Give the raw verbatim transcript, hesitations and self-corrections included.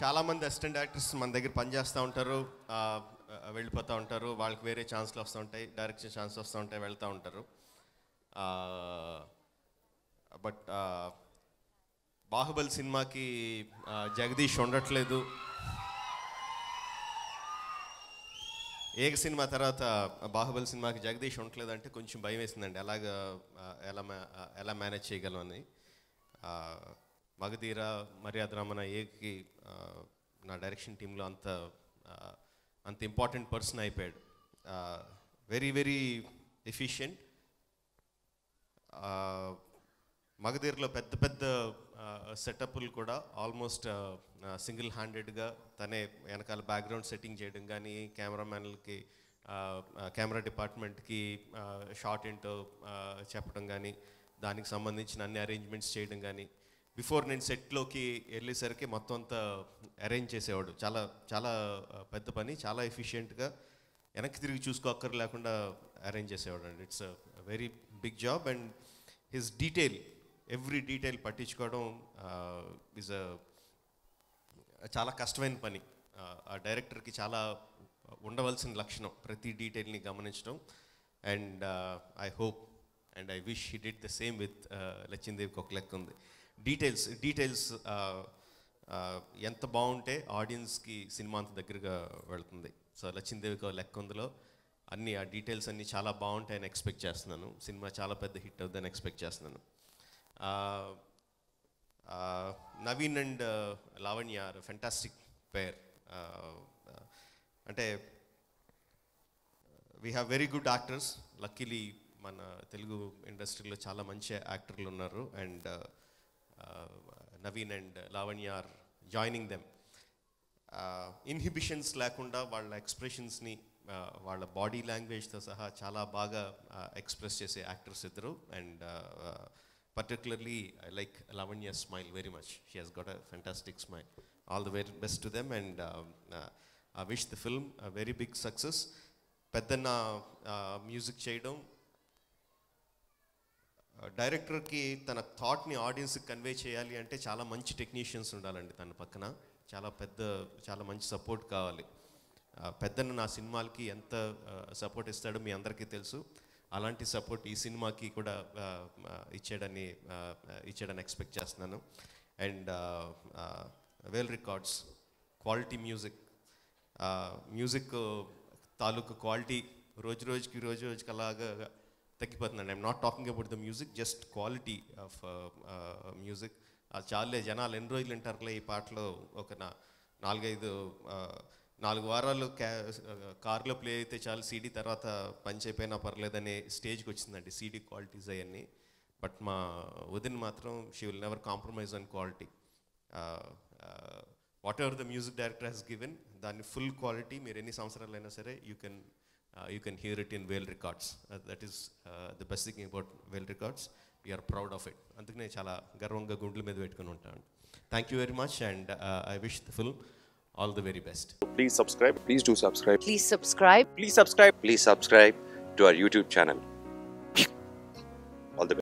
చాలామంది assistant actors మన దగ్గర పనిచేస్తూ ఉంటారు, వెళ్ళిపోతూ ఉంటారు, వాళ్ళకి వేరే ఛాన్స్లు వస్తూ ఉంటాయి, డైరెక్షన్ ఛాన్స్ వస్తూ ఉంటాయి, వెళ్తూ ఉంటారు. బట్ బాహుబలి సినిమాకి జగదీష్ ఉండట్లేదు. ఏక సినిమా తర్వాత బాహుబలి సినిమాకి జగదీష్ ఉండట్లేదు అంటే కొంచెం భయం వేసిందండి, ఎలాగ ఎలా ఎలా మేనేజ్ చేయగలం అని. మగధీర, మర్యాదరామణ ఏకి నా డైరెక్షన్ టీంలో అంత అంత ఇంపార్టెంట్ పర్సన్ అయిపోయాడు. Very very efficient. మగధీరలో పెద్ద పెద్ద సెటప్లు కూడా ఆల్మోస్ట్ సింగిల్ హ్యాండెడ్గా తనే వెనకాల బ్యాక్గ్రౌండ్ సెట్టింగ్ చేయడం కానీ, కెమెరామ్యాన్లకి కెమెరా డిపార్ట్మెంట్కి షార్ట్ ఏంటో చెప్పడం కానీ, దానికి సంబంధించిన అన్ని అరేంజ్మెంట్స్ చేయడం కానీ, బిఫోర్ నేను సెట్లోకి వెళ్ళేసరికి మొత్తం అంతా అరేంజ్ చేసేవాడు. చాలా చాలా పెద్ద పని, చాలా ఎఫిషియెంట్గా వెనక్కి తిరిగి చూసుకోక్కర్ లేకుండా అరేంజ్ చేసేవాడు అండి. It's very big job and his detail, every detail పట్టించుకోవడం ఈజ్ చాలా కష్టమైన పని. ఆ డైరెక్టర్కి చాలా ఉండవలసిన లక్షణం ప్రతి డీటెయిల్ని గమనించడం. And I hope and I wish he did the same with లచ్చిందేవ్ కోక్ల కుంద. డీటెయిల్స్ డీటెయిల్స్ ఎంత బాగుంటే ఆడియన్స్కి సినిమా అంత దగ్గరగా వెళ్తుంది. సో లచ్చిందేవికి ఓ లెక్కుందిలో అన్నీ ఆ డీటెయిల్స్ అన్నీ చాలా బాగుంటాయని ఎక్స్పెక్ట్ చేస్తున్నాను. సినిమా చాలా పెద్ద హిట్ అవుతుందని ఎక్స్పెక్ట్ చేస్తున్నాను. Naveen and Lavanya are fantastic pair. అంటే we have very good actors. Luckily మన తెలుగు ఇండస్ట్రీలో చాలా మంచి యాక్టర్లు ఉన్నారు. And Naveen and Lavanya are joining them. Inhibitions లేకుండా వాళ్ళ ఎక్స్ప్రెషన్స్ని వాళ్ళ బాడీ లాంగ్వేజ్తో సహా చాలా బాగా ఎక్స్ప్రెస్ చేసే యాక్టర్స్ ఇద్దరు. And particularly I like Lavanya smile very much. She has got a fantastic smile. All the very best to them and I wish the film a very big success. Peddanna music చేయడం, డైరెక్టర్కి తన థాట్ని ఆడియన్స్కి convey చేయాలి అంటే చాలా మంచి technicians ఉండాలండి తన పక్కన. చాలా పెద్ద చాలా మంచి సపోర్ట్ కావాలి. పెద్దన్న నా సినిమాలకి ఎంత సపోర్ట్ ఇస్తాడో మీ అందరికీ తెలుసు. అలాంటి సపోర్ట్ ఈ సినిమాకి కూడా ఇచ్చాడని ఇచ్చాడని ఎక్స్పెక్ట్ చేస్తున్నాను. And well records quality music music తాలూకు క్వాలిటీ రోజు రోజుకి రోజు రోజుకి అలాగా తగ్గిపోతుందండి. I'm not talking about the music, just quality of music. అది చాలే, జనాలు ఎన్ని రోజులు వింటారులే ఈ పాటలో, ఒక నా నాలుగైదు నాలుగు వారాలు క్యా కార్లో ప్లే అయితే చాలు, సీడీ తర్వాత పంచ్ అయిపోయినా పర్లేదనే స్టేజ్కి వచ్చిందండి సీడీ క్వాలిటీస్ అవన్నీ. బట్ మా వదిన మాత్రం she will never compromise on quality. Whatever the music director has given, దాన్ని ఫుల్ క్వాలిటీ మీరు ఎన్ని సంవత్సరాలైనా సరే you can Uh, you can hear it in well vale Records. Uh, that is uh, the best thing about well vale Records. We are proud of it. Andukane chala garvanga gundlu medu pettukoni untadu. Thank you very much and uh, I wish the film all the very best. Please subscribe. Please do subscribe. Please subscribe. Please subscribe. Please subscribe to our YouTube channel.